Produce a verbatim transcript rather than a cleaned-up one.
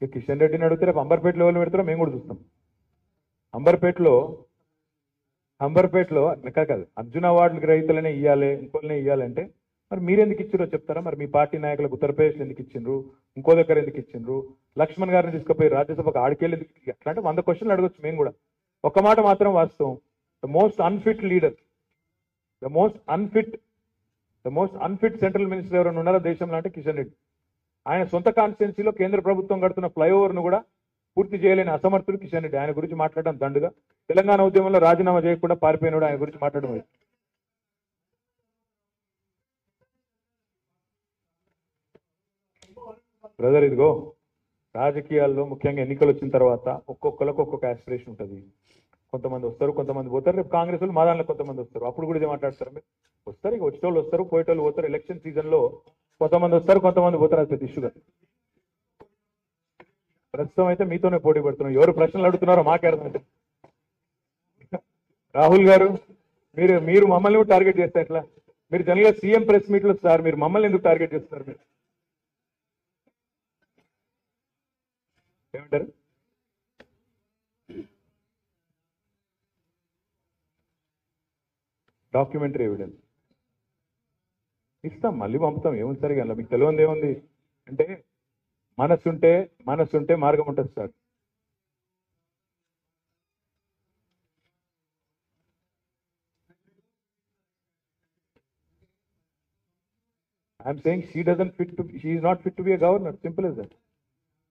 ఇక కిషన్ రెడ్డిని అడిగితే రేపు అంబర్పేటలో ఎవరు పెడతారో మేము కూడా చూస్తాం. అంబర్పేటలో అంబర్పేటలో కాదు అర్జున అవార్డులకు రైతులనే ఇవ్వాలి, ఇంకోళ్ళనే ఇవ్వాలంటే మరి మీరెందుకు ఇచ్చారో చెప్తారా? మరి మీ పార్టీ నాయకులకు ఉత్తరప్రదేశ్లో ఎందుకు ఇచ్చిండ్రు, ఇంకో దగ్గర ఎందుకు ఇచ్చిండ్రు, లక్ష్మణ్ గారిని తీసుకుపోయి రాజ్యసభకు ఆడికేళ్ళు ఎందుకు? అట్లాంటి వంద క్వశ్చన్లు అడగొచ్చు మేము కూడా. ఒక మాట మాత్రం వాస్తవం, the most unfit leader, the most unfit the most unfit central minister ఎవరైనా ఉన్నారో దేశంలో అంటే కిషన్ రెడ్డి. ఆయన సొంత కాన్స్టిట్యున్సీలో కేంద్ర ప్రభుత్వం కడుతున్న ఫ్లైఓవర్ను కూడా పూర్తి చేయలేని అసమర్థుడు కిషన్ రెడ్డి. ఆయన గురించి మాట్లాడడం దండుగా. తెలంగాణ ఉద్యమంలో రాజీనామా చేయకుండా పారిపోయినాడు, ఆయన గురించి మాట్లాడడం లేదు. బ్రదర్ ఇదిగో రాజకీయాల్లో ముఖ్యంగా ఎన్నికలు వచ్చిన తర్వాత ఒక్కొక్కరికి ఒక్కొక్క ఆస్పిరేషన్ ఉంటుంది. కొంతమంది వస్తారు, కొంతమంది పోతారు. రేపు కాంగ్రెస్ వాళ్ళు మా దాంట్లో కొంతమంది వస్తారు, అప్పుడు కూడా ఇదే మాట్లాడతారు. మీరు వస్తారు, ఇక వచ్చే వాళ్ళు వస్తారు, పోయేటోళ్ళు పోతారు. ఎలక్షన్ సీజన్లో కొంతమంది వస్తారు, కొంతమంది పోతారు. అది పెద్ద ఇష్యూగా ప్రస్తుతం అయితే మీతోనే పోటీ పడుతున్నాం. ఎవరు ప్రశ్నలు అడుగుతున్నారో మాకే అర్థం. రాహుల్ గారు మీరు మీరు మమ్మల్ని కూడా టార్గెట్ చేస్తారు ఎట్లా? మీరు జనరల్గా సీఎం ప్రెస్ మీట్లు సార్, మీరు మమ్మల్ని ఎందుకు టార్గెట్ చేస్తున్నారు? మీరు ఏమంటారు? డాక్యుమెంటరీ ఎవిడెన్స్ ఇస్తాం, మళ్ళీ పంపుతాం. ఏముంది సార్ ఇక మీకు తెలియదు ఏముంది అంటే, మనసుంటే మనసుంటే మార్గం ఉంటుంది sir. I'm saying she doesn't fit to, she is not fit to be a governor, simple is that.